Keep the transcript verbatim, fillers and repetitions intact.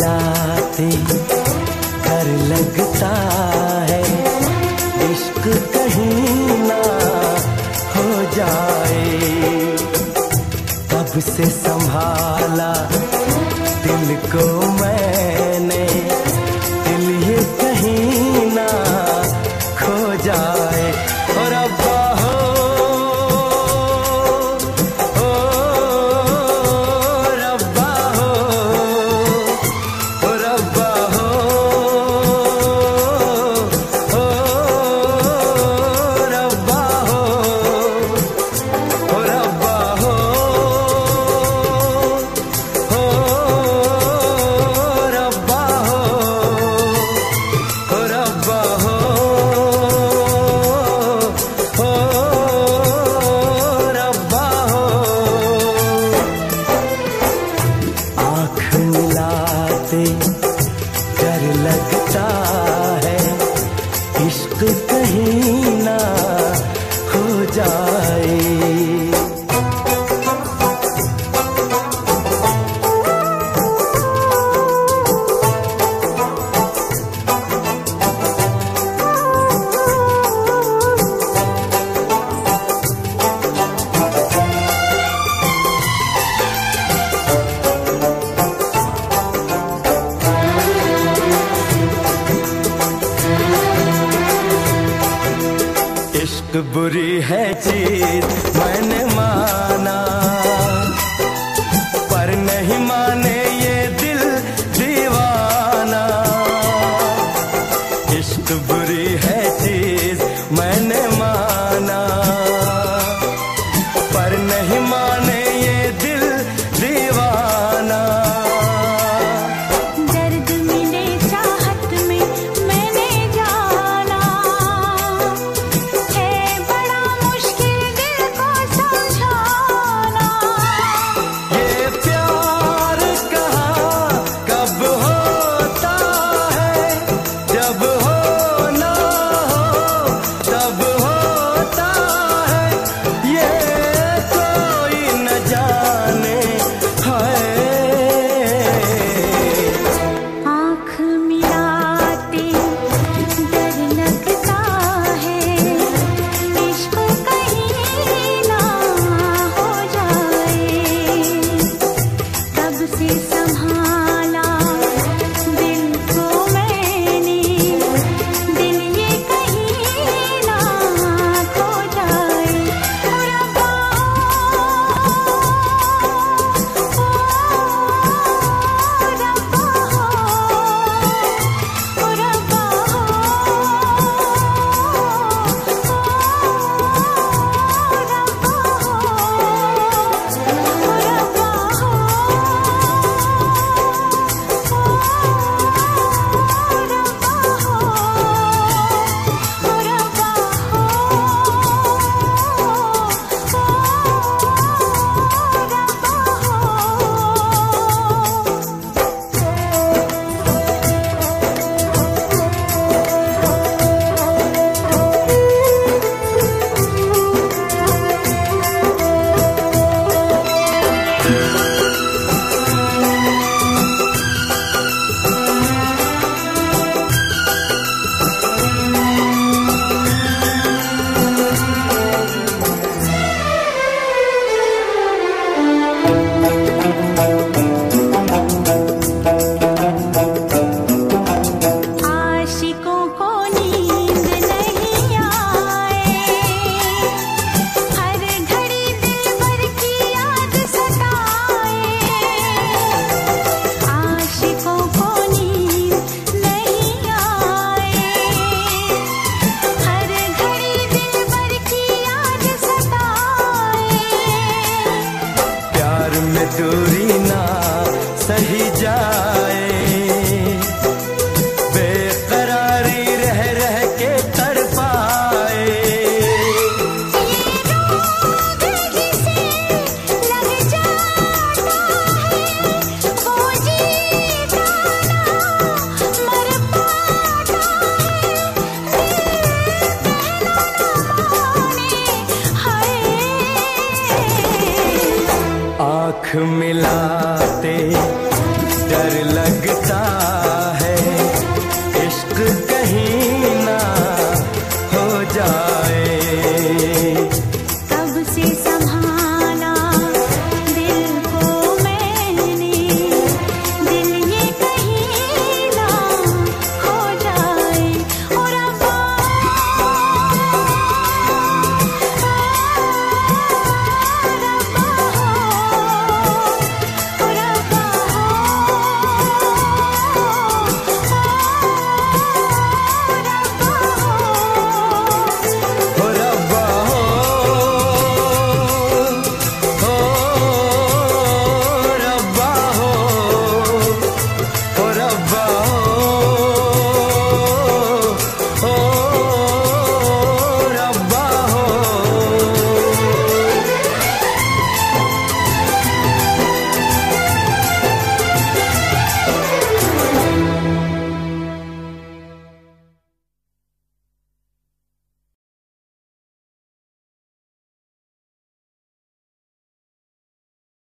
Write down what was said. मिलाते डर लगता है, इश्क कहीं ना हो जाए। तब से संभाला दिल को मैंने, दिल ये कहीं ना खो जाए। और अब्बा हो, ओ रब्बा हो, ओ रब्बा हो, ओ रब्बा हो, ओ रब्बा हो, डर लगता है, इश्क कहीं ना हो जाए। बुरी है जीत मैंने माना।